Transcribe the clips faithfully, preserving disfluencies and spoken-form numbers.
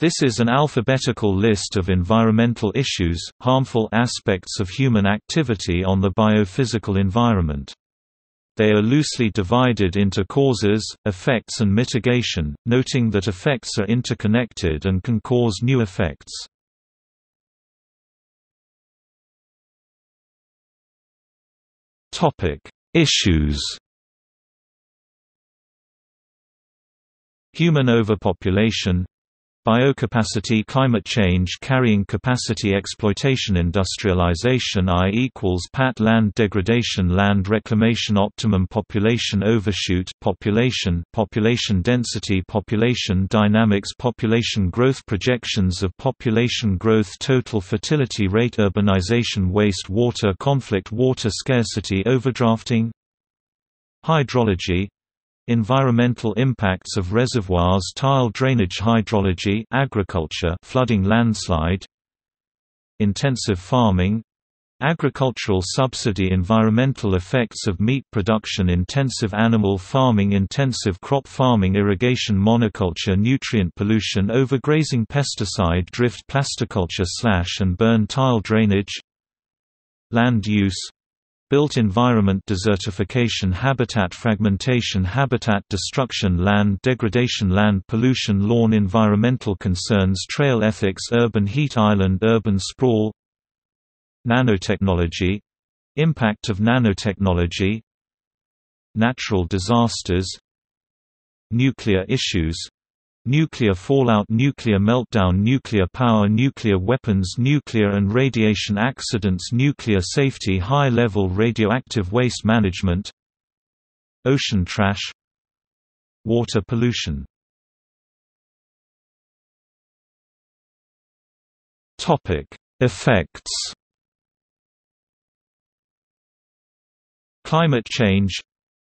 This is an alphabetical list of environmental issues, harmful aspects of human activity on the biophysical environment. They are loosely divided into causes, effects and mitigation, noting that effects are interconnected and can cause new effects. Topic: Issues. Human overpopulation, biocapacity, climate change, carrying capacity exploitation, industrialization, I equals P A T, land degradation, land reclamation, optimum population overshoot, population, population density, population dynamics, population growth, projections of population growth, total fertility rate, urbanization, waste water conflict, water scarcity, overdrafting, hydrology, environmental impacts of reservoirs, tile drainage, hydrology, agriculture, flooding, landslide, intensive farming, agricultural subsidy, environmental effects of meat production, intensive animal farming, intensive crop farming, irrigation, monoculture, nutrient pollution, overgrazing, pesticide drift, plasticulture, slash and burn, tile drainage, land use, built environment, desertification, habitat fragmentation, habitat destruction, land degradation, land pollution, lawn environmental concerns, trail ethics, urban heat island, urban sprawl, nanotechnology, impact of nanotechnology, natural disasters, nuclear issues, nuclear fallout, nuclear meltdown, nuclear power, nuclear weapons, nuclear and radiation accidents, nuclear safety, high-level radioactive waste management, ocean trash, water pollution. Topic: Effects. Climate change,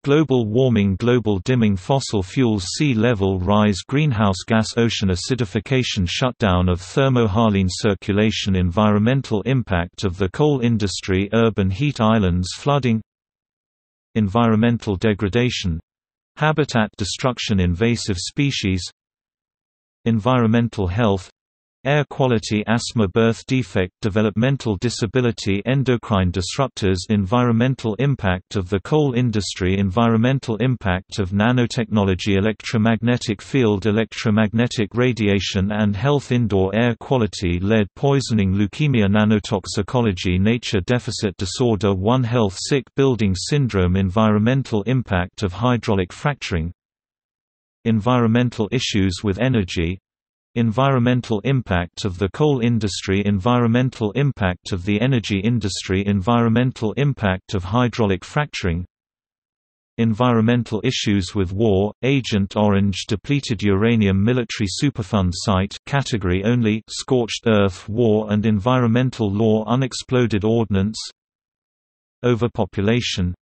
global warming, global dimming, fossil fuels, sea level rise, greenhouse gas, ocean acidification, shutdown of thermohaline circulation, environmental impact of the coal industry, urban heat islands, flooding, environmental degradation, habitat destruction, invasive species, environmental health, air quality, asthma, birth defect, developmental disability, endocrine disruptors, environmental impact of the coal industry, environmental impact of nanotechnology, electromagnetic field, electromagnetic radiation and health, indoor air quality, lead poisoning, leukemia, nanotoxicology, nature deficit disorder, One Health, sick building syndrome, environmental impact of hydraulic fracturing, environmental issues with energy, environmental impact of the coal industry, environmental impact of the energy industry, environmental impact of hydraulic fracturing, environmental issues with war, Agent Orange, depleted uranium, military Superfund site, category only, scorched earth, war and environmental law, unexploded ordnance, overpopulation,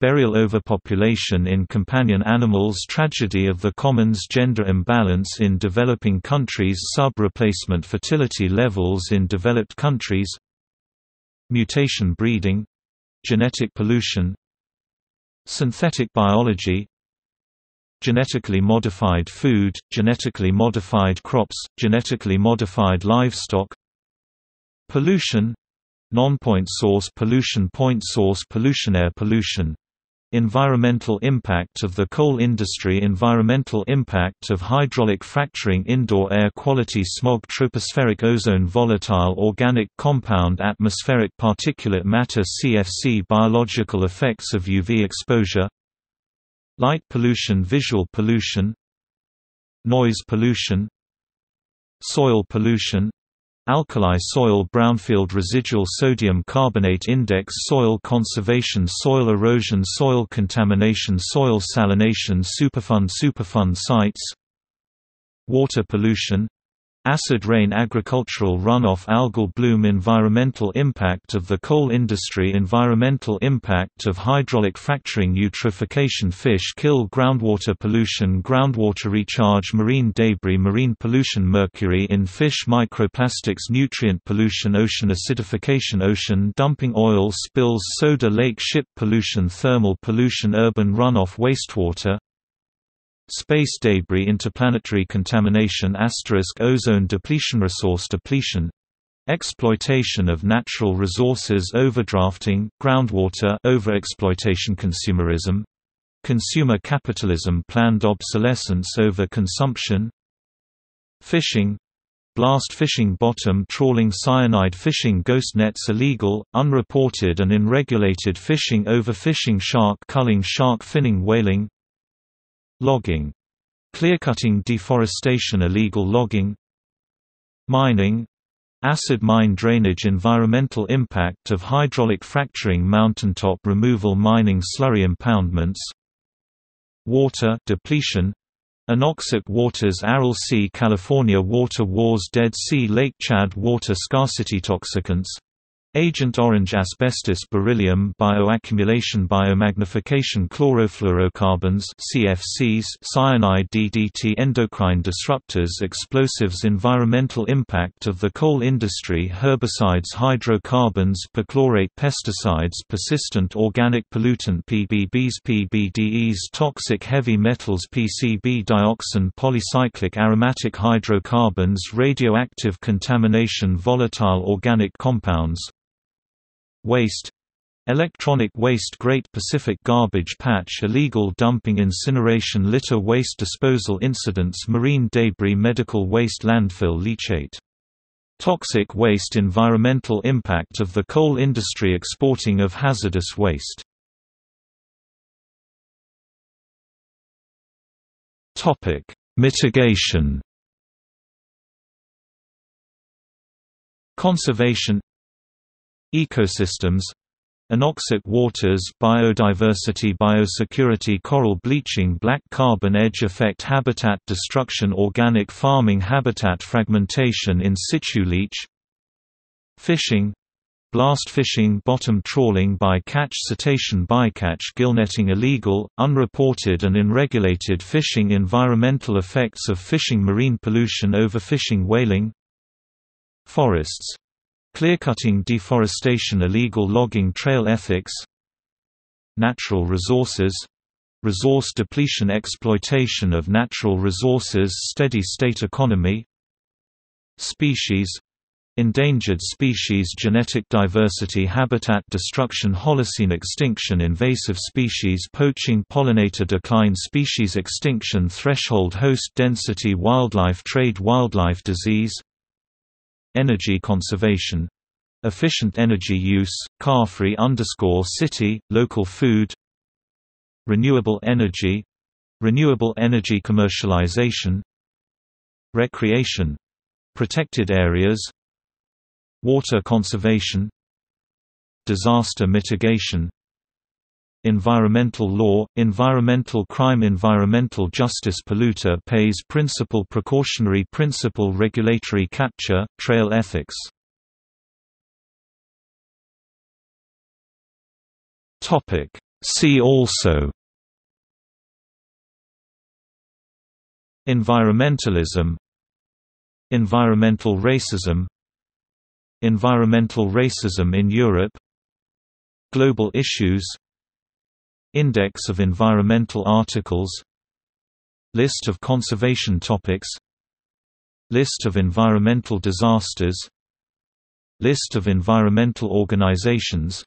burial, overpopulation in companion animals, tragedy of the commons, gender imbalance in developing countries, sub-replacement fertility levels in developed countries, mutation breeding, genetic pollution, synthetic biology, genetically modified food, genetically modified crops, genetically modified livestock, pollution, non-point source pollution, point source pollution, air pollution, environmental impact of the coal industry, environmental impact of hydraulic fracturing, indoor air quality, smog, tropospheric ozone, volatile organic compound, atmospheric particulate matter, C F C, biological effects of U V exposure, light pollution, visual pollution, noise pollution, soil pollution, alkali soil, brownfield residual sodium carbonate index, soil conservation, soil erosion, soil contamination, soil salination, Superfund, Superfund sites, water pollution, acid rain, agricultural runoff, algal bloom, environmental impact of the coal industry, environmental impact of hydraulic fracturing, eutrophication, fish kill, groundwater pollution, groundwater recharge, marine debris, marine pollution, mercury in fish, microplastics, nutrient pollution, ocean acidification, ocean dumping, oil spills, soda lake, ship pollution, thermal pollution, urban runoff, wastewater, Space debris, interplanetary contamination, asterisk ozone depletion, resource depletion, exploitation of natural resources, overdrafting, groundwater, overexploitation, consumerism, consumer capitalism, planned obsolescence, overconsumption, fishing, blast fishing, bottom trawling, cyanide fishing, ghost nets, illegal, unreported and unregulated fishing, overfishing, shark culling, shark finning, whaling, logging, clearcutting, deforestation, illegal logging, mining, acid mine drainage, environmental impact of hydraulic fracturing, mountaintop removal, mining, slurry impoundments, water depletion, anoxic waters, Aral Sea, California water wars, Dead Sea, Lake Chad water scarcity, toxicants, Agent Orange, asbestos, beryllium, bioaccumulation, biomagnification, chlorofluorocarbons C F Cs, cyanide, D D T, endocrine disruptors, explosives, environmental impact of the coal industry, herbicides, hydrocarbons, perchlorate, pesticides, persistent organic pollutant, P B Bs, P B D Es, toxic heavy metals, P C B, dioxin, polycyclic aromatic hydrocarbons, radioactive contamination, volatile organic compounds, waste, electronic waste, Great Pacific Garbage Patch, illegal dumping, incineration, litter, waste disposal incidents, marine debris, medical waste, landfill, leachate, toxic waste, environmental impact of the coal industry, exporting of hazardous waste. Topic: Mitigation, conservation, ecosystems, anoxic waters, biodiversity, biosecurity, coral bleaching, black carbon edge effect, habitat destruction, organic farming, habitat fragmentation, in situ leach, fishing, blast fishing, bottom trawling, bycatch, cetacean bycatch, gillnetting, illegal, unreported and unregulated fishing, environmental effects of fishing, marine pollution, overfishing, whaling, forests, clearcutting, deforestation, illegal logging, trail ethics, natural resources, resource depletion, exploitation of natural resources, steady state economy, species, endangered species, genetic diversity, habitat destruction, Holocene extinction, invasive species, poaching, pollinator decline, species extinction, threshold host density, wildlife trade, wildlife disease, energy conservation, efficient energy use, car-free underscore city, local food, renewable energy, renewable energy commercialization, recreation, protected areas, water conservation, disaster mitigation, environmental law, environmental crime, environmental justice, polluter pays principle, precautionary principle, regulatory capture, trail ethics. Topic: See also: environmentalism, environmental racism, environmental racism in Europe, global issues, index of environmental articles, list of conservation topics, list of environmental disasters, list of environmental organizations,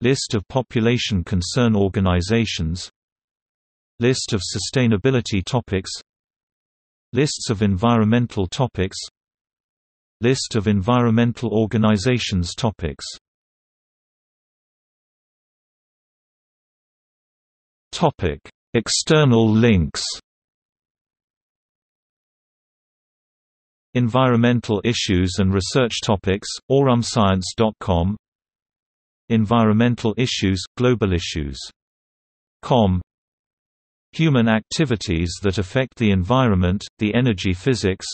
list of population concern organizations, list of sustainability topics, lists of environmental topics, list of environmental organizations topics. Topic: External links. Environmental issues and research topics, aurum science dot com. Environmental issues, global issues dot com. Human activities that affect the environment, the energy physics.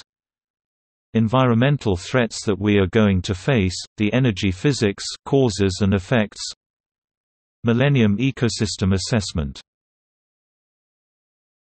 Environmental threats that we are going to face, the energy physics, causes and effects. Millennium Ecosystem Assessment.